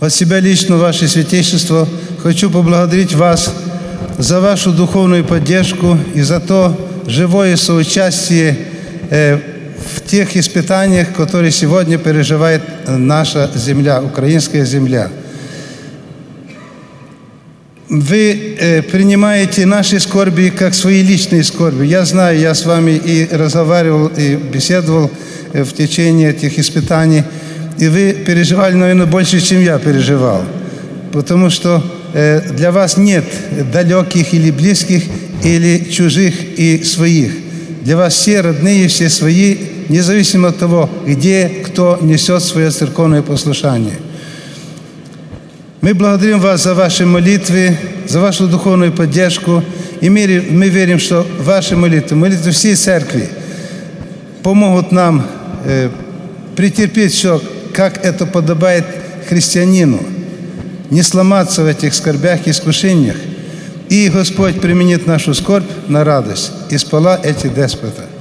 От себя лично, Ваше Святейшество, хочу поблагодарить Вас за Вашу духовную поддержку и за то живое соучастие в тех испытаниях, которые сегодня переживает наша земля, украинская земля. Вы принимаете наши скорби как свои личные скорби. Я знаю, я с вами и разговаривал, и беседовал в течение этих испытаний. И вы переживали, наверное, больше, чем я переживал. Потому что для вас нет далеких или близких, или чужих и своих. Для вас все родные, все свои, независимо от того, где кто несет свое церковное послушание. Мы благодарим вас за ваши молитвы, за вашу духовную поддержку. И мы верим, что ваши молитвы, молитвы всей церкви, помогут нам претерпеть все, как это подобает христианину, не сломаться в этих скорбях и искушениях. И Господь применит нашу скорбь на радость. Исполна эти деспота.